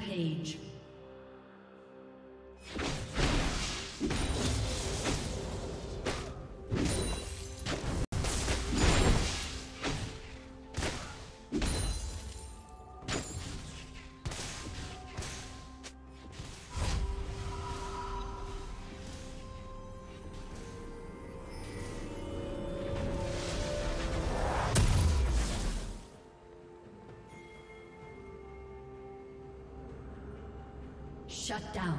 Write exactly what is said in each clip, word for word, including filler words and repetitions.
Page. Shut down.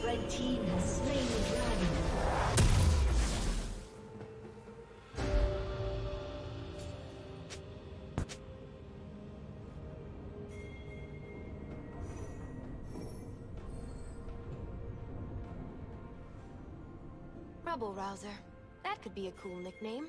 The team has slain the dragon. Rubble Rouser. That could be a cool nickname.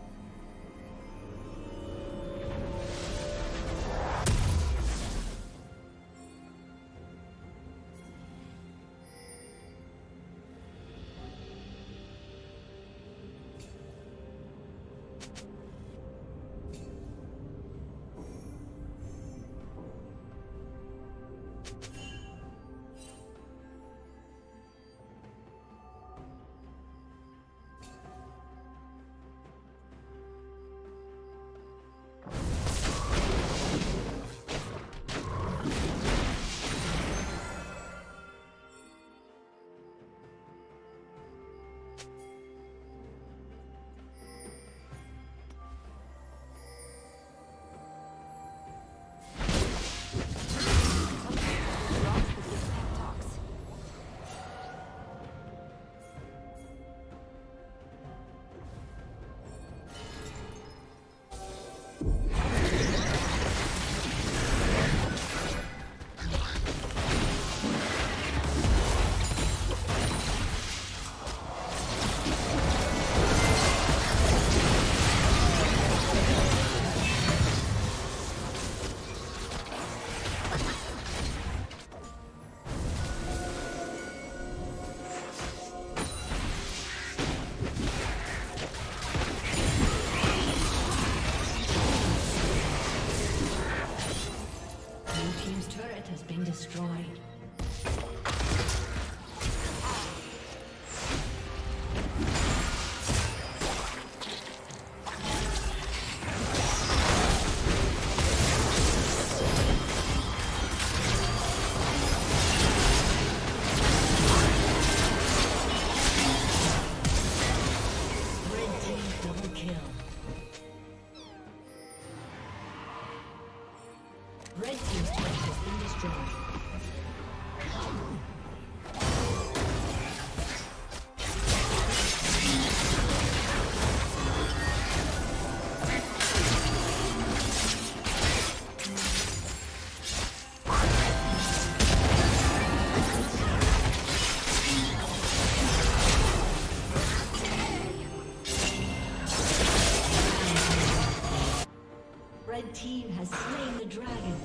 destroyed. The team has slain the dragon.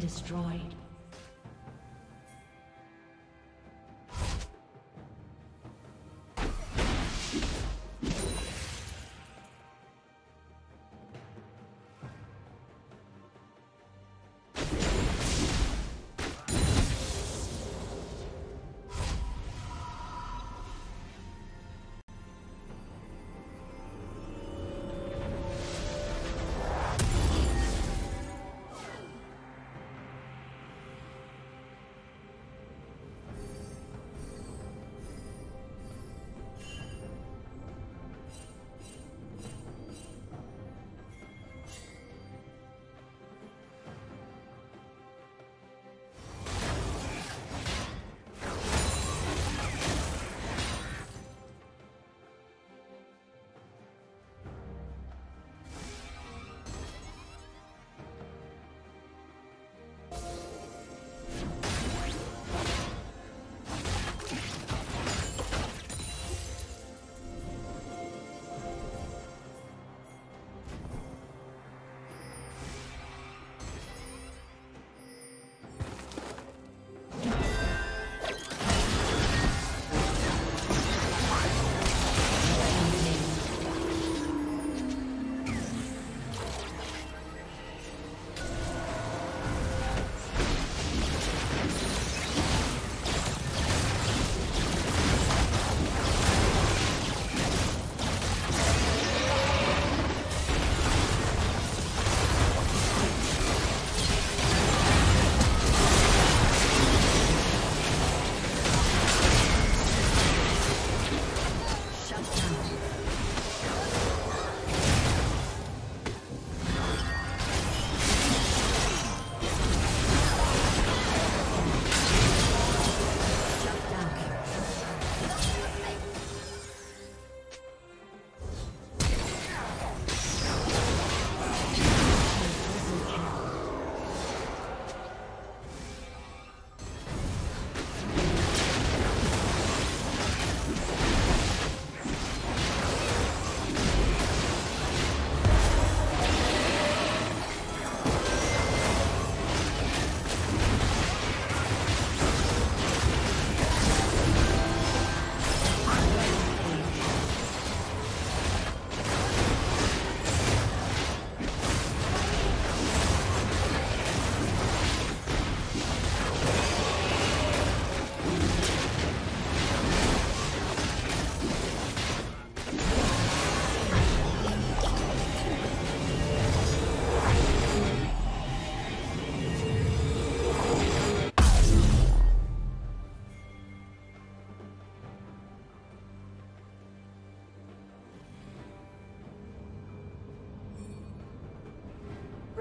Destroyed.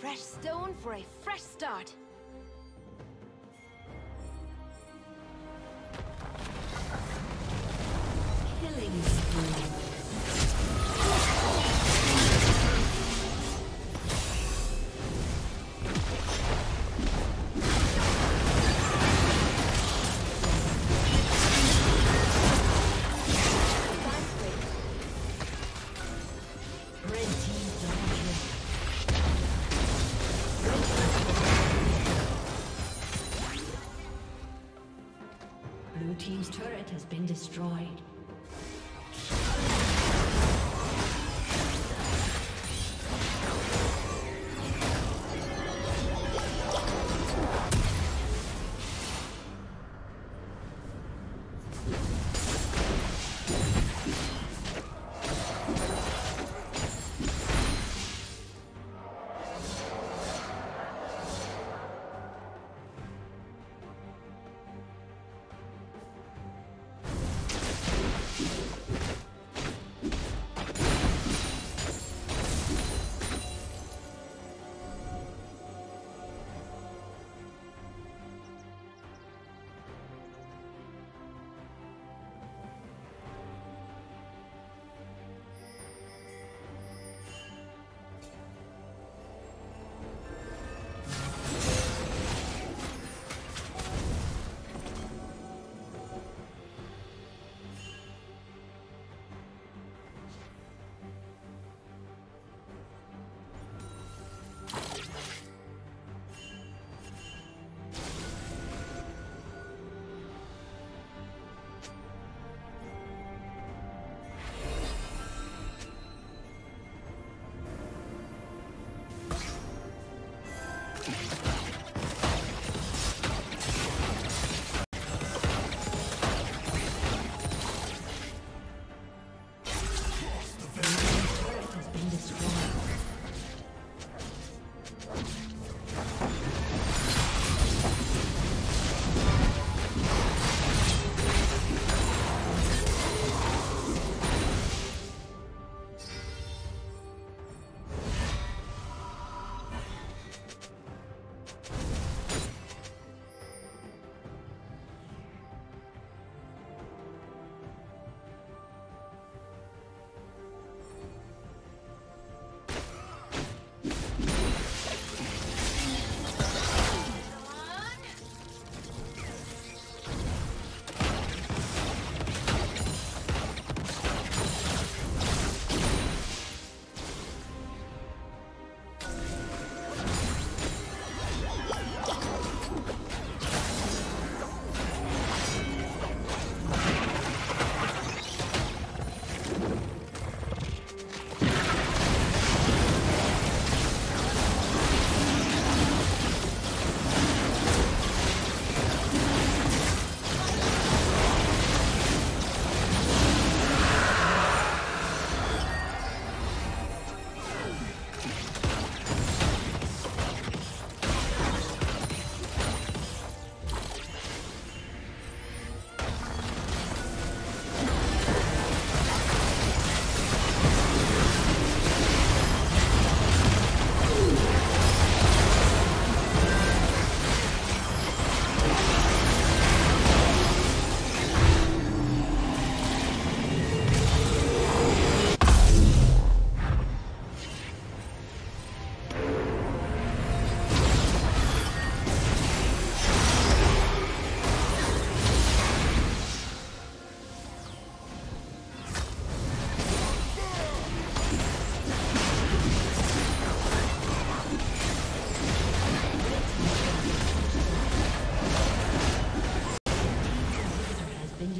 Fresh stone for a fresh start. Killing spree. Destroyed.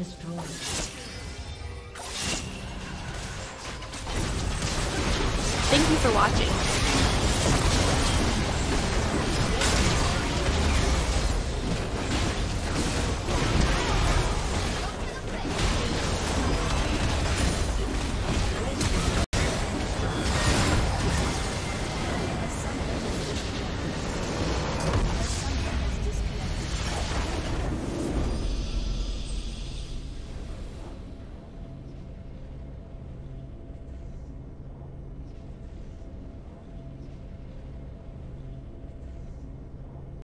destroyed. Thank you for watching.